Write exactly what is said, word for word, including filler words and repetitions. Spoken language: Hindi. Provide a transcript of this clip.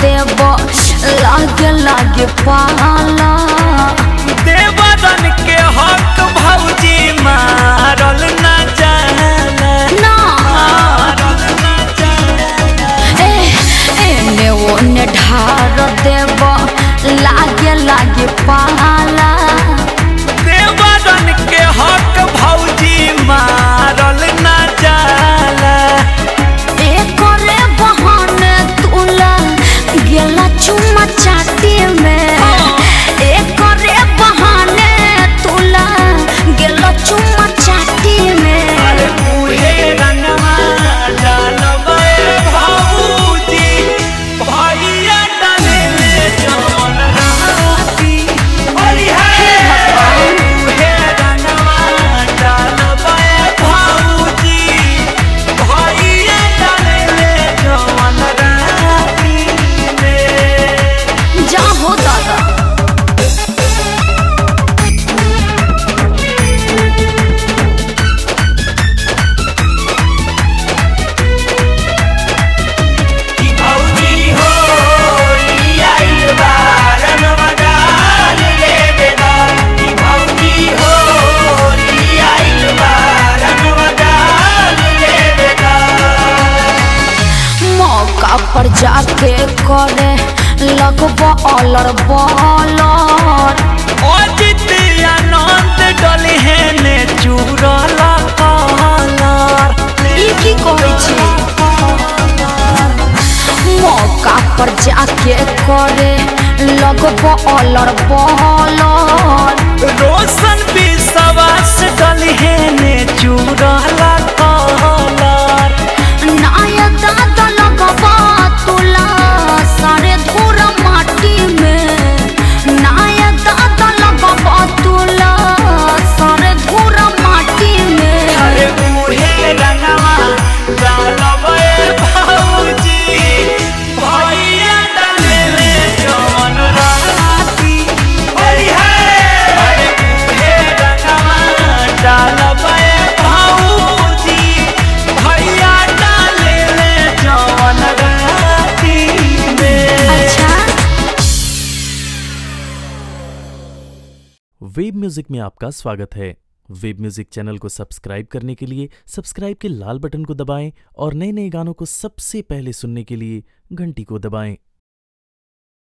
देव लागे लागे पाला देवरन के हक भौजी मारल ना जाना ना मारल ना जाना ए एने ओने ढार देव लागे लागे पाला देवरन के हक भौजी मारल ना जाला ए करे बहन तुला गेला चुमा चाटी में एक करे बहाने तुला गेलो चुमा चाटी में अरे पूरे रंगवा डालबे भौजी भैया डाले में जौन राती ओरी हे पूरे रंगवा डालबे भौजी भैया डाले में जौन राती में जा हो दादा मौका पर जाके करे लगबो ऑलर बॉलर ओ जितिया आनंद डोली है ने चूरला कलर ई की कहै छी मौका पर जाके करे लगबो ऑलर बॉलर रोशन भी सवास डोली है ने चूरला कलर नाय दादा लगबो तुला सारे धूरा माटी में नाया दादा लगबा तुला सारे धूरा माटी में अरे बूढ़े रंगवा डालबे भौजी भैया डाले में जौन राती ओरी हे अरे बूढ़े रंगवा डालबे भौजी भैया डाले में जौन राती में अच्छा वेब म्यूजिक में आपका स्वागत है। वेब म्यूजिक चैनल को सब्सक्राइब करने के लिए सब्सक्राइब के लाल बटन को दबाएं और नए नए गानों को सबसे पहले सुनने के लिए घंटी को दबाएं।